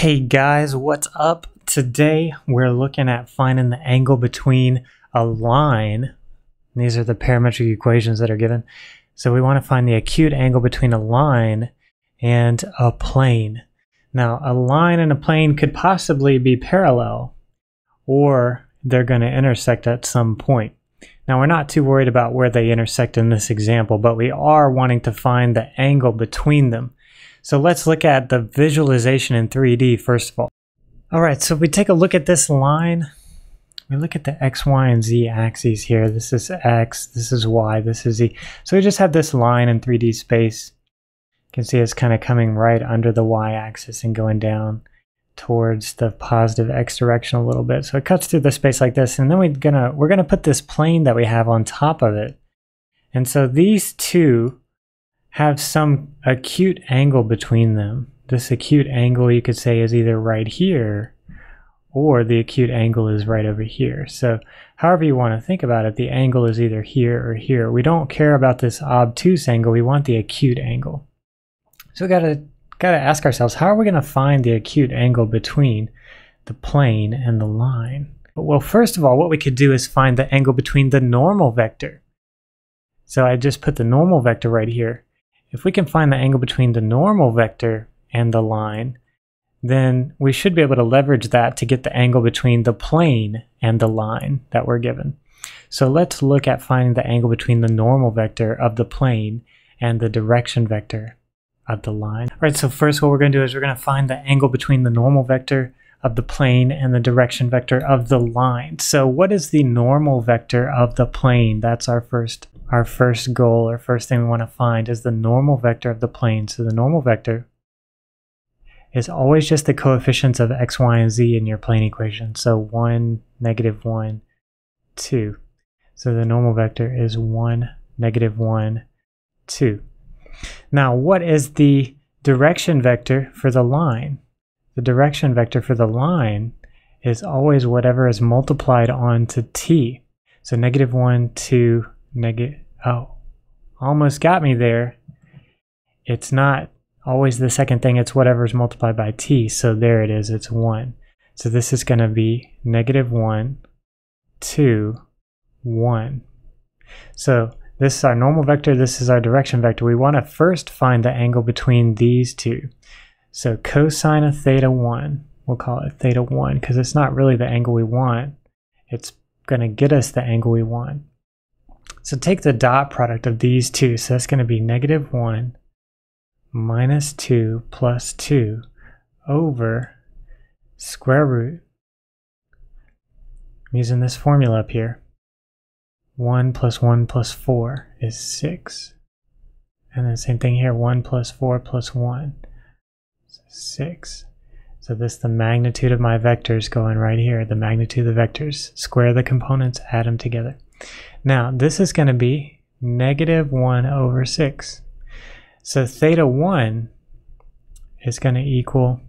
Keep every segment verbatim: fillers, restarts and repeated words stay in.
Hey guys, what's up? Today we're looking at finding the angle between a line. These are the parametric equations that are given. So we want to find the acute angle between a line and a plane. Now a line and a plane could possibly be parallel, or they're going to intersect at some point. Now we're not too worried about where they intersect in this example, but we are wanting to find the angle between them. So let's look at the visualization in three D first of all. All right, so if we take a look at this line, we look at the X, Y, and Z axes here. This is X, this is Y, this is Z. So we just have this line in three D space. You can see it's kind of coming right under the Y axis and going down towards the positive X direction a little bit. So it cuts through the space like this, and then we're gonna, we're gonna put this plane that we have on top of it. And so these two have some acute angle between them. This acute angle, you could say, is either right here, or the acute angle is right over here. So however you want to think about it, the angle is either here or here. We don't care about this obtuse angle, we want the acute angle. So we gotta gotta ask ourselves, how are we gonna find the acute angle between the plane and the line? Well, first of all, what we could do is find the angle between the normal vector. So I just put the normal vector right here. If we can find the angle between the normal vector and the line, then we should be able to leverage that to get the angle between the plane and the line that we're given. So let's look at finding the angle between the normal vector of the plane and the direction vector of the line. All right, so first what we're going to do is we're going to find the angle between the normal vector of the plane and the direction vector of the line. So what is the normal vector of the plane? That's our first our first goal, or first thing we want to find, is the normal vector of the plane. So the normal vector is always just the coefficients of X, Y, and Z in your plane equation. So one, negative one, two. So the normal vector is one, negative one, two. Now what is the direction vector for the line? The direction vector for the line is always whatever is multiplied onto t. So negative one, two, negative, oh, almost got me there. It's not always the second thing, it's whatever is multiplied by t. So there it is, it's one. So this is going to be negative one, two, one. So this is our normal vector, this is our direction vector. We want to first find the angle between these two. So cosine of theta one, we'll call it theta one, because it's not really the angle we want. It's going to get us the angle we want. So take the dot product of these two. So that's going to be negative one minus two plus two over square root. I'm using this formula up here. one plus one plus four is six. And then same thing here, one plus four plus one is six. So this, the magnitude of my vectors going right here, the magnitude of the vectors. Square the components, add them together. Now this is going to be negative one over six. So theta one is going to equal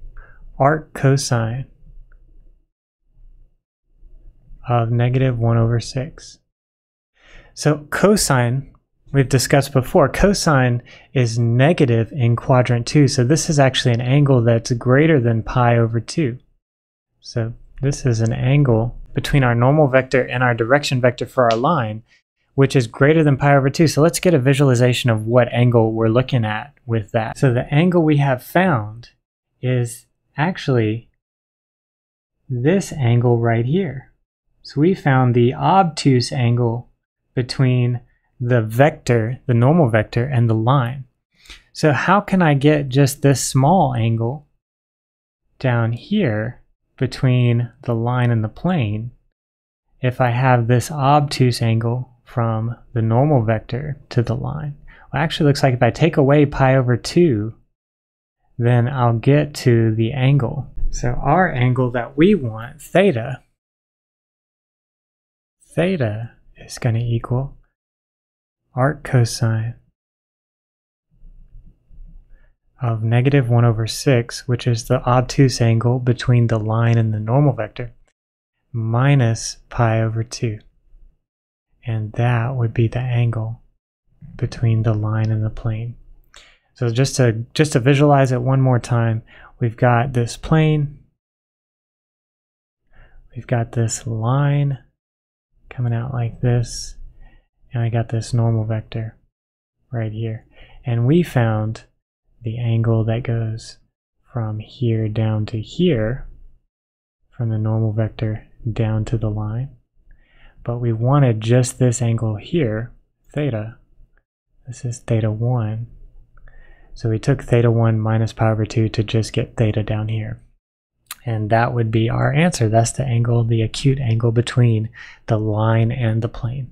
arc cosine of negative one over six. So cosine, we've discussed before, cosine is negative in quadrant two. So this is actually an angle that's greater than pi over two. So this is an angle between our normal vector and our direction vector for our line, which is greater than pi over two. So let's get a visualization of what angle we're looking at with that. So the angle we have found is actually this angle right here. So we found the obtuse angle between the vector, the normal vector, and the line. So how can I get just this small angle down here between the line and the plane if I have this obtuse angle from the normal vector to the line? Well, actually, it looks like if I take away pi over two, then I'll get to the angle. So our angle that we want, theta, theta is going to equal arc cosine of negative one over six, which is the obtuse angle between the line and the normal vector, minus pi over two. And that would be the angle between the line and the plane. So just to just to visualize it one more time, We've got this plane. We've got this line coming out like this. And we got this normal vector right here. And we found the angle that goes from here down to here, from the normal vector down to the line. But we wanted just this angle here, theta. This is theta one. So we took theta one minus pi over two to just get theta down here. And that would be our answer. That's the angle, the acute angle between the line and the plane.